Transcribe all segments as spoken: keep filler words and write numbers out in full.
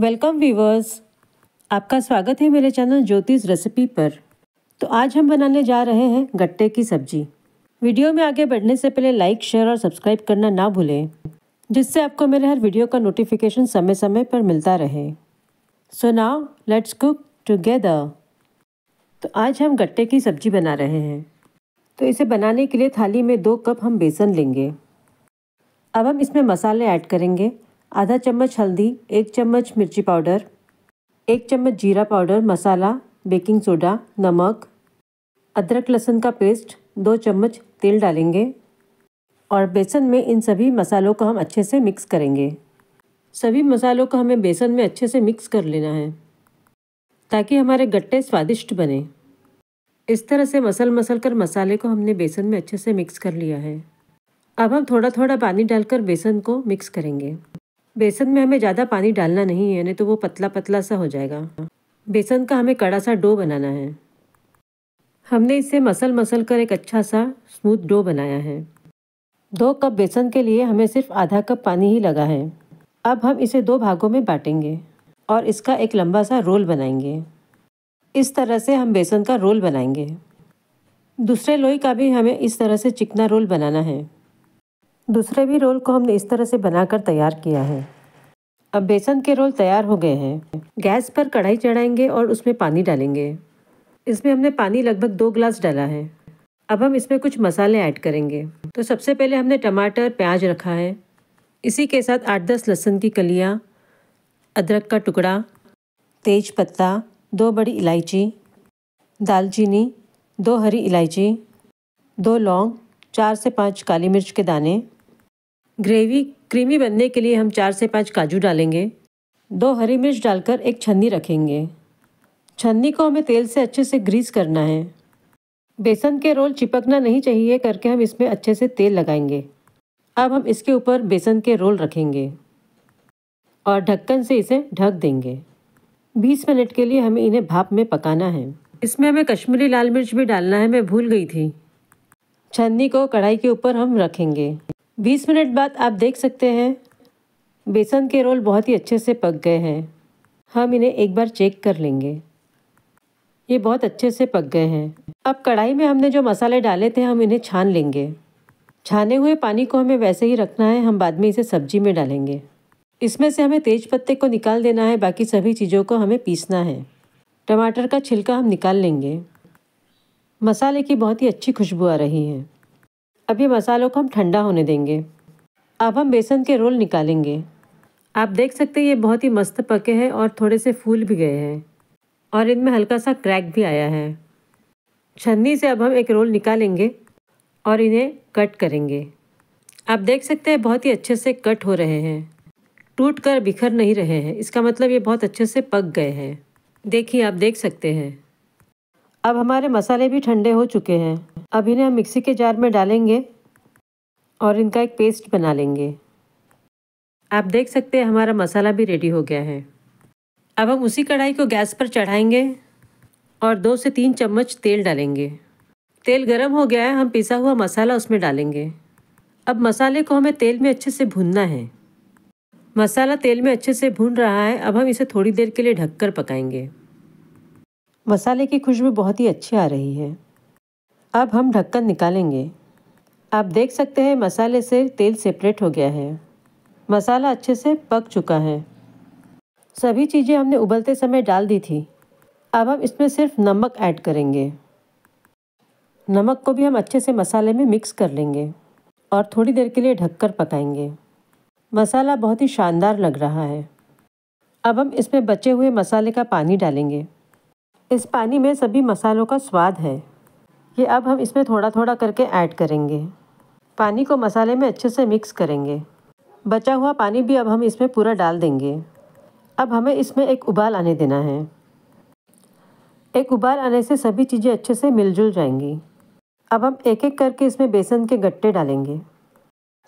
Welcome viewers, आपका स्वागत है मेरे चैनल ज्योतिष रेसिपी पर। तो आज हम बनाने जा रहे हैं गट्टे की सब्जी। वीडियो में आगे बढ़ने से पहले लाइक, शेयर और सब्सक्राइब करना ना भूलें, जिससे आपको मेरे हर वीडियो का नोटिफिकेशन समय समय पर मिलता रहे। So now let's cook together. तो आज हम गट्टे की सब्जी बना रहे हैं। तो इसे बनाने के लिए थाली में दो कप हम बेसन लेंगे। अब हम इसमें मसाले ऐड करेंगे। आधा चम्मच हल्दी, एक चम्मच मिर्ची पाउडर, एक चम्मच जीरा पाउडर मसाला, बेकिंग सोडा, नमक, अदरक लहसुन का पेस्ट, दो चम्मच तेल डालेंगे और बेसन में इन सभी मसालों को हम अच्छे से मिक्स करेंगे। सभी मसालों को हमें बेसन में अच्छे से मिक्स कर लेना है ताकि हमारे गट्टे स्वादिष्ट बने। इस तरह से मसल मसल कर मसाले को हमने बेसन में अच्छे से मिक्स कर लिया है। अब हम थोड़ा थोड़ा पानी डालकर बेसन को मिक्स करेंगे। बेसन में हमें ज़्यादा पानी डालना नहीं है, नहीं तो वो पतला पतला सा हो जाएगा। बेसन का हमें कड़ा सा डो बनाना है। हमने इसे मसल मसल कर एक अच्छा सा स्मूथ डो बनाया है। दो कप बेसन के लिए हमें सिर्फ आधा कप पानी ही लगा है। अब हम इसे दो भागों में बांटेंगे और इसका एक लंबा सा रोल बनाएंगे। इस तरह से हम बेसन का रोल बनाएंगे। दूसरे लोई का भी हमें इस तरह से चिकना रोल बनाना है। दूसरे भी रोल को हमने इस तरह से बनाकर तैयार किया है। अब बेसन के रोल तैयार हो गए हैं। गैस पर कढ़ाई चढ़ाएंगे और उसमें पानी डालेंगे। इसमें हमने पानी लगभग दो गिलास डाला है। अब हम इसमें कुछ मसाले ऐड करेंगे। तो सबसे पहले हमने टमाटर, प्याज रखा है। इसी के साथ आठ दस लहसुन की कलियाँ, अदरक का टुकड़ा, तेज पत्ता, दो बड़ी इलायची, दालचीनी, दो हरी इलायची, दो लौंग, चार से पाँच काली मिर्च के दाने। ग्रेवी क्रीमी बनने के लिए हम चार से पाँच काजू डालेंगे। दो हरी मिर्च डालकर एक छन्नी रखेंगे। छन्नी को हमें तेल से अच्छे से ग्रीस करना है। बेसन के रोल चिपकना नहीं चाहिए करके हम इसमें अच्छे से तेल लगाएंगे। अब हम इसके ऊपर बेसन के रोल रखेंगे और ढक्कन से इसे ढक देंगे। बीस मिनट के लिए हमें इन्हें भाप में पकाना है। इसमें हमें कश्मीरी लाल मिर्च भी डालना है, मैं भूल गई थी। छन्नी को कढ़ाई के ऊपर हम रखेंगे। बीस मिनट बाद आप देख सकते हैं बेसन के रोल बहुत ही अच्छे से पक गए हैं। हम इन्हें एक बार चेक कर लेंगे। ये बहुत अच्छे से पक गए हैं। अब कढ़ाई में हमने जो मसाले डाले थे हम इन्हें छान लेंगे। छाने हुए पानी को हमें वैसे ही रखना है। हम बाद में इसे सब्जी में डालेंगे। इसमें से हमें तेज पत्ते को निकाल देना है। बाकी सभी चीज़ों को हमें पीसना है। टमाटर का छिलका हम निकाल लेंगे। मसाले की बहुत ही अच्छी खुशबू आ रही है। अब ये मसालों को हम ठंडा होने देंगे। अब हम बेसन के रोल निकालेंगे। आप देख सकते हैं ये बहुत ही मस्त पके हैं और थोड़े से फूल भी गए हैं और इनमें हल्का सा क्रैक भी आया है। छन्नी से अब हम एक रोल निकालेंगे और इन्हें कट करेंगे। आप देख सकते हैं बहुत ही अच्छे से कट हो रहे हैं, टूट कर बिखर नहीं रहे हैं। इसका मतलब ये बहुत अच्छे से पक गए हैं। देखिए, आप देख सकते हैं। अब हमारे मसाले भी ठंडे हो चुके हैं। अब इन्हें हम मिक्सी के जार में डालेंगे और इनका एक पेस्ट बना लेंगे। आप देख सकते हैं हमारा मसाला भी रेडी हो गया है। अब हम उसी कढ़ाई को गैस पर चढ़ाएंगे और दो से तीन चम्मच तेल डालेंगे। तेल गरम हो गया है। हम पिसा हुआ मसाला उसमें डालेंगे। अब मसाले को हमें तेल में अच्छे से भूनना है। मसाला तेल में अच्छे से भून रहा है। अब हम इसे थोड़ी देर के लिए ढककर पकाएंगे। मसाले की खुशबू बहुत ही अच्छी आ रही है। अब हम ढक्कन निकालेंगे। आप देख सकते हैं मसाले से तेल सेपरेट हो गया है। मसाला अच्छे से पक चुका है। सभी चीज़ें हमने उबलते समय डाल दी थी। अब हम इसमें सिर्फ नमक ऐड करेंगे। नमक को भी हम अच्छे से मसाले में मिक्स कर लेंगे और थोड़ी देर के लिए ढककर पकाएंगे। मसाला बहुत ही शानदार लग रहा है। अब हम इसमें बचे हुए मसाले का पानी डालेंगे। इस पानी में सभी मसालों का स्वाद है। ये अब हम इसमें थोड़ा थोड़ा करके ऐड करेंगे। पानी को मसाले में अच्छे से मिक्स करेंगे। बचा हुआ पानी भी अब हम इसमें पूरा डाल देंगे। अब हमें इसमें एक उबाल आने देना है। एक उबाल आने से सभी चीज़ें अच्छे से मिलजुल जाएंगी। अब हम एक एक करके इसमें बेसन के गट्टे डालेंगे।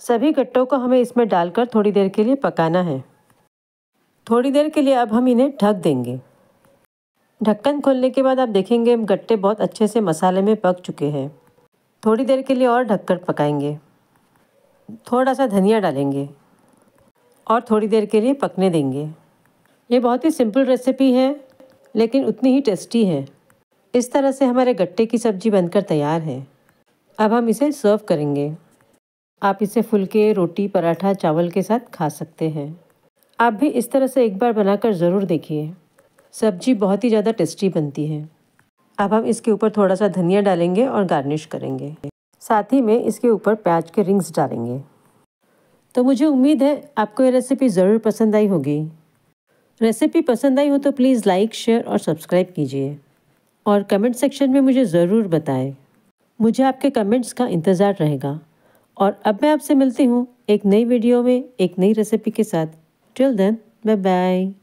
सभी गट्टों को हमें इसमें डालकर थोड़ी देर के लिए पकाना है। थोड़ी देर के लिए अब हम इन्हें ढक देंगे। ढक्कन खोलने के बाद आप देखेंगे गट्टे बहुत अच्छे से मसाले में पक चुके हैं। थोड़ी देर के लिए और ढककर पकाएंगे। थोड़ा सा धनिया डालेंगे और थोड़ी देर के लिए पकने देंगे। ये बहुत ही सिंपल रेसिपी है लेकिन उतनी ही टेस्टी है। इस तरह से हमारे गट्टे की सब्ज़ी बनकर तैयार है। अब हम इसे सर्व करेंगे। आप इसे फुलके, रोटी, पराठा, चावल के साथ खा सकते हैं। आप भी इस तरह से एक बार बनाकर ज़रूर देखिए। सब्जी बहुत ही ज़्यादा टेस्टी बनती है। अब हम इसके ऊपर थोड़ा सा धनिया डालेंगे और गार्निश करेंगे। साथ ही में इसके ऊपर प्याज के रिंग्स डालेंगे। तो मुझे उम्मीद है आपको ये रेसिपी ज़रूर पसंद आई होगी। रेसिपी पसंद आई हो तो प्लीज़ लाइक, शेयर और सब्सक्राइब कीजिए और कमेंट सेक्शन में मुझे ज़रूर बताएं। मुझे आपके कमेंट्स का इंतज़ार रहेगा। और अब मैं आपसे मिलती हूँ एक नई वीडियो में एक नई रेसिपी के साथ। Till then, bye bye.